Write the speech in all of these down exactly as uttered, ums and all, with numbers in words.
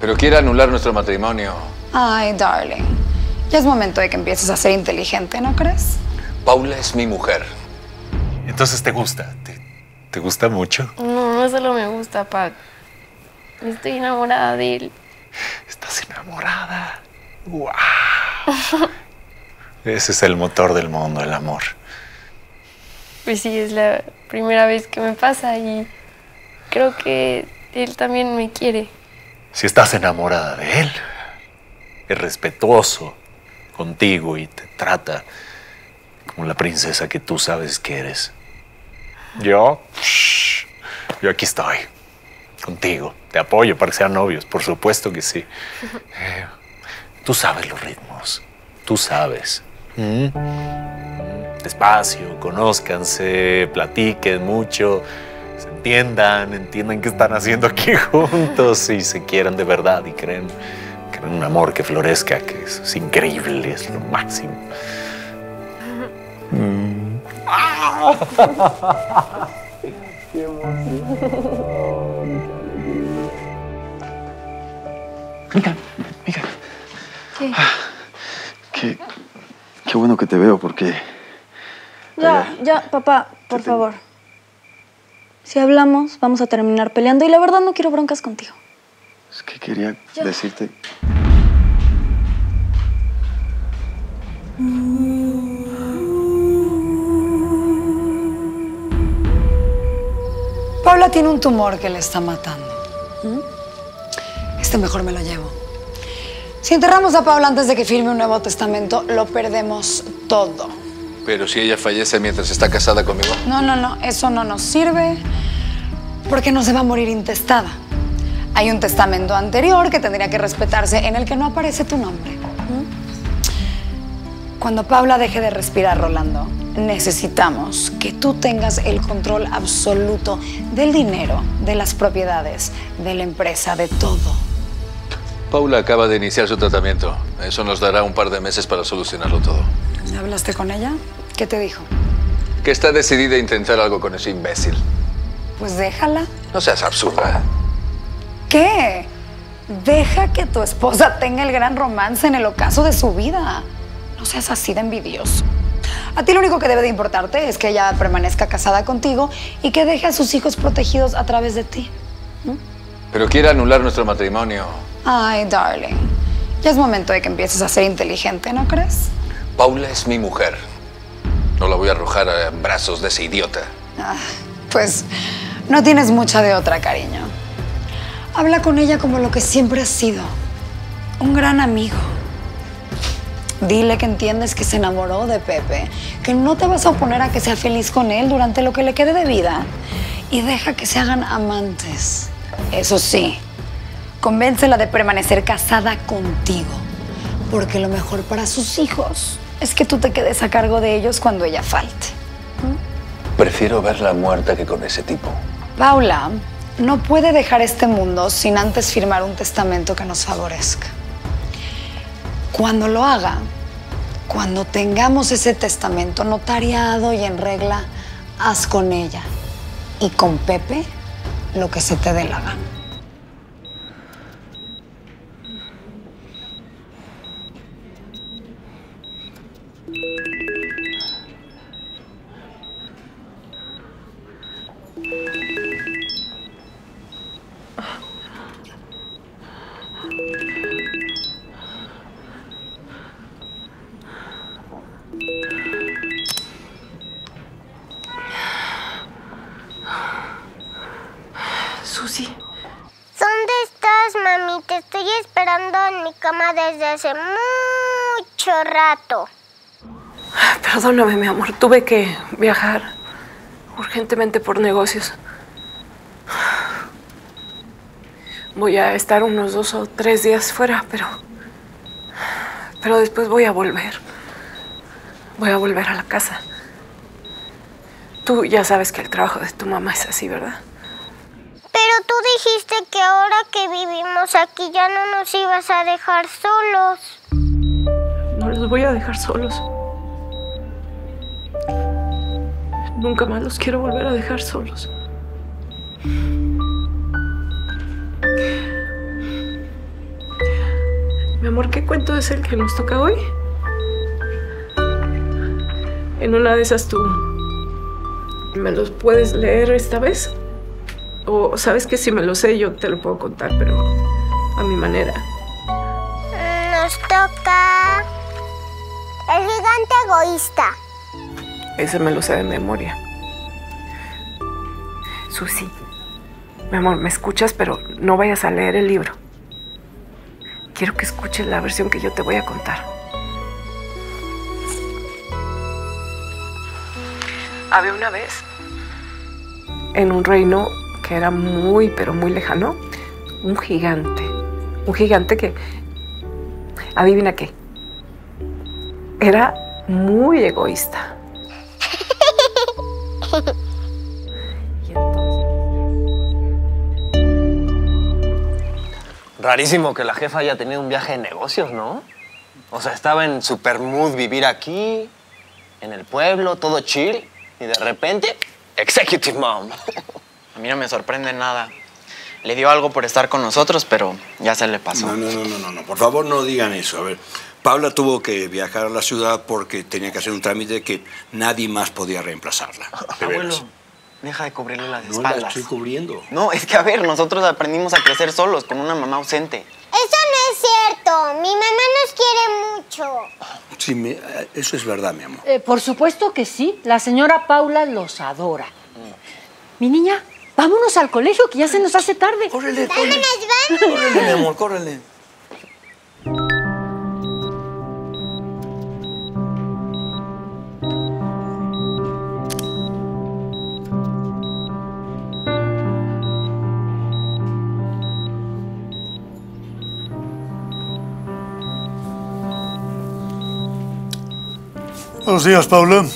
Pero quiere anular nuestro matrimonio. Ay, darling. Ya es momento de que empieces a ser inteligente, ¿no crees? Paula es mi mujer. Entonces, ¿te gusta? ¿Te, te gusta mucho? No, no solo me gusta, Pac. Estoy enamorada de él. ¿Estás enamorada? ¡Guau! Ese es el motor del mundo, el amor. Pues sí, es la primera vez que me pasa y creo que él también me quiere. Si estás enamorada de él, es respetuoso contigo y te trata como la princesa que tú sabes que eres. Yo, yo aquí estoy, contigo. Te apoyo para que sean novios, por supuesto que sí. Eh, tú sabes los ritmos, tú sabes. ¿Mm? Despacio, conózcanse, platiquen mucho. Se entiendan, entiendan qué están haciendo aquí juntos y se quieran de verdad y creen, creen un amor que florezca, que es, es increíble, es lo máximo. Mm. ¡Ah! ¡Qué emoción! Mica, Mica. ¿Qué? Ah, qué, qué bueno que te veo porque... Ya, eh, ya, papá, por te... favor. Si hablamos, vamos a terminar peleando. Y la verdad, no quiero broncas contigo. Es que quería Yo. decirte... Paula tiene un tumor que le está matando. ¿Mm? Este mejor me lo llevo. Si enterramos a Paula antes de que firme un nuevo testamento, lo perdemos todo. Pero si ella fallece mientras está casada conmigo. No, no, no. Eso no nos sirve porque no se va a morir intestada. Hay un testamento anterior que tendría que respetarse en el que no aparece tu nombre. ¿Mm? Cuando Paula deje de respirar, Rolando, necesitamos que tú tengas el control absoluto del dinero, de las propiedades, de la empresa, de todo. Paula acaba de iniciar su tratamiento. Eso nos dará un par de meses para solucionarlo todo. ¿Hablaste con ella? ¿Qué te dijo? Que está decidida a intentar algo con ese imbécil. Pues déjala. No seas absurda. ¿Qué? Deja que tu esposa tenga el gran romance en el ocaso de su vida. No seas así de envidioso. A ti lo único que debe de importarte es que ella permanezca casada contigo y que deje a sus hijos protegidos a través de ti. ¿Mm? Pero quiere anular nuestro matrimonio. Ay, darling. Ya es momento de que empieces a ser inteligente, ¿no crees? Paula es mi mujer. No la voy a arrojar a brazos de ese idiota. Ah, pues no tienes mucha de otra, cariño. Habla con ella como lo que siempre has sido. Un gran amigo. Dile que entiendes que se enamoró de Pepe, que no te vas a oponer a que sea feliz con él durante lo que le quede de vida y deja que se hagan amantes. Eso sí, convéncela de permanecer casada contigo porque lo mejor para sus hijos es que tú te quedes a cargo de ellos cuando ella falte. ¿Mm? Prefiero verla muerta que con ese tipo. Paula no puede dejar este mundo sin antes firmar un testamento que nos favorezca. Cuando lo haga, cuando tengamos ese testamento notariado y en regla, haz con ella y con Pepe lo que se te dé la gana. Susi. ¿Dónde estás, mami? Te estoy esperando en mi cama desde hace mucho rato. Perdóname, mi amor. Tuve que viajar urgentemente por negocios. Voy a estar unos dos o tres días fuera, pero... Pero después voy a volver. Voy a volver a la casa. Tú ya sabes que el trabajo de tu mamá es así, ¿verdad? Pero tú dijiste que ahora que vivimos aquí ya no nos ibas a dejar solos. No los voy a dejar solos. Nunca más los quiero volver a dejar solos. Mi amor, ¿qué cuento es el que nos toca hoy? En una de esas tú me los puedes leer esta vez. O sabes que si me lo sé yo te lo puedo contar, pero a mi manera. Nos toca El gigante egoísta. Ese me lo sé de memoria. Susi, mi amor, me escuchas, pero no vayas a leer el libro. Quiero que escuches la versión que yo te voy a contar. Había una vez, en un reino que era muy, pero muy lejano, un gigante. Un gigante que, adivina qué, era muy egoísta. Rarísimo que la jefa haya tenido un viaje de negocios, ¿no? O sea, estaba en super mood vivir aquí, en el pueblo, todo chill, y de repente, executive mom. A mí no me sorprende nada. Le dio algo por estar con nosotros, pero ya se le pasó. No, no, no, no, no, no. Por favor, no digan eso. A ver, Paula tuvo que viajar a la ciudad porque tenía que hacer un trámite que nadie más podía reemplazarla. De Abuelo. Veras. Deja de cubrirle las espaldas. No la estoy cubriendo. No, es que a ver, nosotros aprendimos a crecer solos con una mamá ausente. Eso no es cierto. Mi mamá nos quiere mucho. Sí, me, eso es verdad, mi amor. Eh, por supuesto que sí. La señora Paula los adora. Mm. Mi niña, vámonos al colegio que ya se nos hace tarde. Córrele, vámonos, córrele. Vámonos. Córrele, mi amor, córrele. Buenos días, Paula.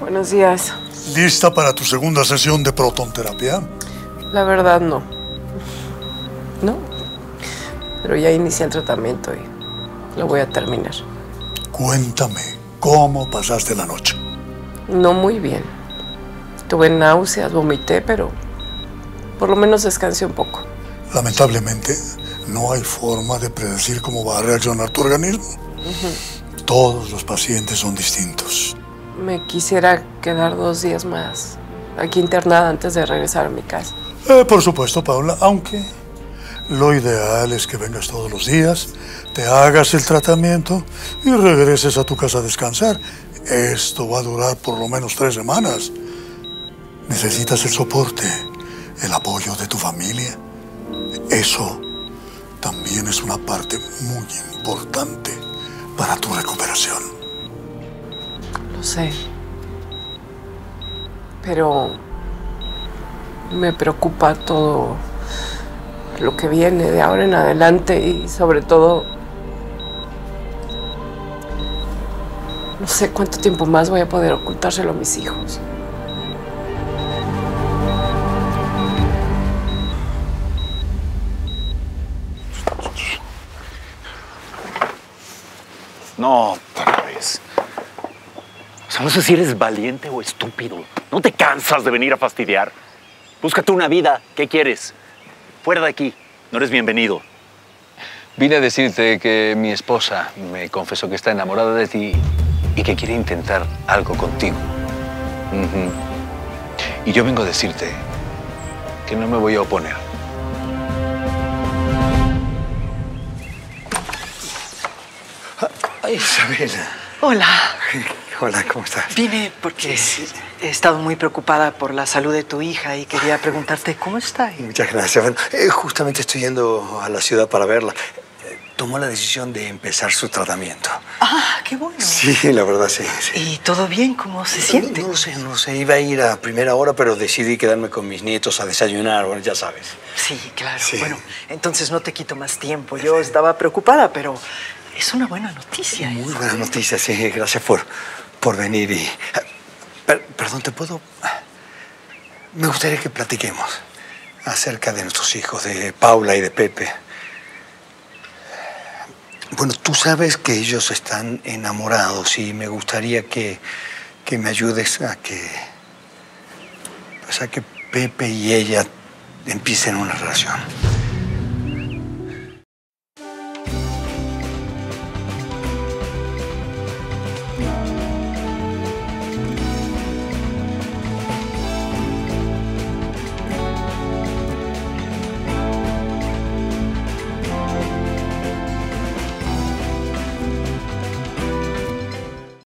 Buenos días. ¿Lista para tu segunda sesión de protonterapia? La verdad, no. No. Pero ya inicié el tratamiento y lo voy a terminar. Cuéntame, ¿cómo pasaste la noche? No muy bien. Tuve náuseas, vomité, pero por lo menos descansé un poco. Lamentablemente, no hay forma de predecir cómo va a reaccionar tu organismo. Uh-huh. Todos los pacientes son distintos. Me quisiera quedar dos días más aquí internada antes de regresar a mi casa. Eh, por supuesto, Paula, aunque lo ideal es que vengas todos los días, te hagas el tratamiento y regreses a tu casa a descansar. Esto va a durar por lo menos tres semanas. Necesitas el soporte, el apoyo de tu familia. Eso también es una parte muy importante para tu recuperación. Lo sé. Pero me preocupa todo lo que viene de ahora en adelante y sobre todo no sé cuánto tiempo más voy a poder ocultárselo a mis hijos. No, otra vez. O sea, no sé si eres valiente o estúpido. ¿No te cansas de venir a fastidiar? Búscate una vida. ¿Qué quieres? Fuera de aquí. No eres bienvenido. Vine a decirte que mi esposa me confesó que está enamorada de ti y que quiere intentar algo contigo. Uh-huh. Y yo vengo a decirte que no me voy a oponer. Isabela. Hola. Hola, ¿cómo estás? Vine porque sí, sí. he estado muy preocupada por la salud de tu hija y quería preguntarte cómo está. Muchas gracias. Bueno, justamente estoy yendo a la ciudad para verla. Tomó la decisión de empezar su tratamiento. Ah, qué bueno. Sí, la verdad, sí. sí. ¿Y todo bien? ¿Cómo se siente? No, no lo sé, no lo sé. Iba a ir a primera hora, pero decidí quedarme con mis nietos a desayunar. Bueno, ya sabes. Sí, claro. Sí. Bueno, entonces no te quito más tiempo. Yo estaba preocupada, pero... es una buena noticia. Muy esa. buena noticia, sí. Gracias por, por venir y... Per, perdón, ¿te puedo...? Me gustaría que platiquemos acerca de nuestros hijos, de Paula y de Pepe. Bueno, tú sabes que ellos están enamorados y me gustaría que, que me ayudes a que... pues a que Pepe y ella empiecen una relación.